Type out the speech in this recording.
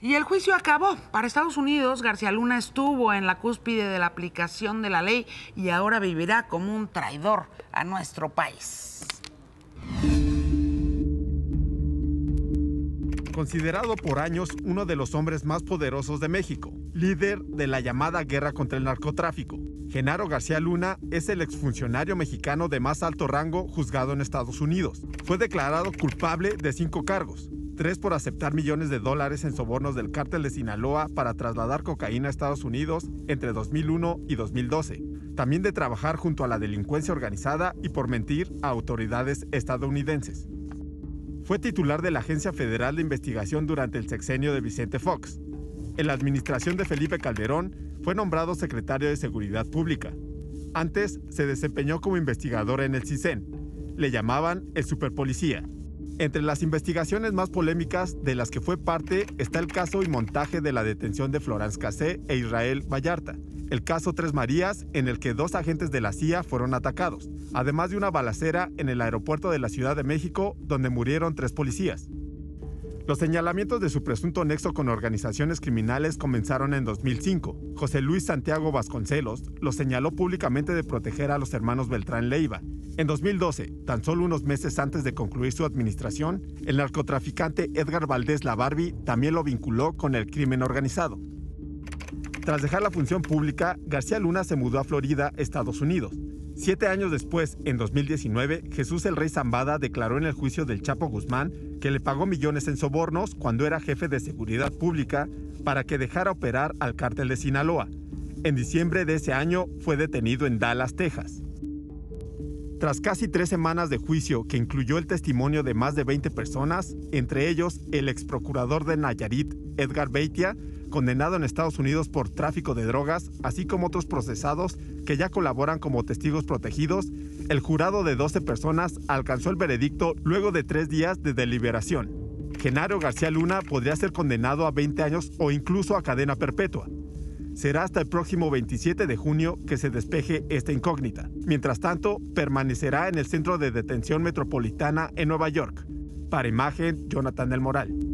Y el juicio acabó. Para Estados Unidos, García Luna estuvo en la cúspide de la aplicación de la ley y ahora vivirá como un traidor a nuestro país. Considerado por años uno de los hombres más poderosos de México, líder de la llamada guerra contra el narcotráfico, Genaro García Luna es el exfuncionario mexicano de más alto rango juzgado en Estados Unidos. Fue declarado culpable de 5 cargos. 3 por aceptar millones de dólares en sobornos del cártel de Sinaloa para trasladar cocaína a Estados Unidos entre 2001 y 2012. También de trabajar junto a la delincuencia organizada y por mentir a autoridades estadounidenses. Fue titular de la Agencia Federal de Investigación durante el sexenio de Vicente Fox. En la administración de Felipe Calderón fue nombrado secretario de Seguridad Pública. Antes se desempeñó como investigador en el CISEN. Le llamaban el superpolicía. Entre las investigaciones más polémicas de las que fue parte está el caso y montaje de la detención de Florence Cassé e Israel Vallarta, el caso Tres Marías, en el que 2 agentes de la CIA fueron atacados, además de una balacera en el aeropuerto de la Ciudad de México, donde murieron 3 policías. Los señalamientos de su presunto nexo con organizaciones criminales comenzaron en 2005. José Luis Santiago Vasconcelos lo señaló públicamente de proteger a los hermanos Beltrán Leiva. En 2012, tan solo unos meses antes de concluir su administración, el narcotraficante Edgar Valdez también lo vinculó con el crimen organizado. Tras dejar la función pública, García Luna se mudó a Florida, Estados Unidos. 7 años después, en 2019, Jesús el Rey Zambada declaró en el juicio del Chapo Guzmán que le pagó millones en sobornos cuando era jefe de seguridad pública para que dejara operar al cártel de Sinaloa. En diciembre de ese año fue detenido en Dallas, Texas. Tras casi 3 semanas de juicio que incluyó el testimonio de más de 20 personas, entre ellos el exprocurador de Nayarit, Edgar Beitia, condenado en Estados Unidos por tráfico de drogas, así como otros procesados que ya colaboran como testigos protegidos, el jurado de 12 personas alcanzó el veredicto luego de 3 días de deliberación. Genaro García Luna podría ser condenado a 20 años o incluso a cadena perpetua. Será hasta el próximo 27 de junio que se despeje esta incógnita. Mientras tanto, permanecerá en el Centro de Detención Metropolitana en Nueva York. Para Imagen, Jonathan del Moral.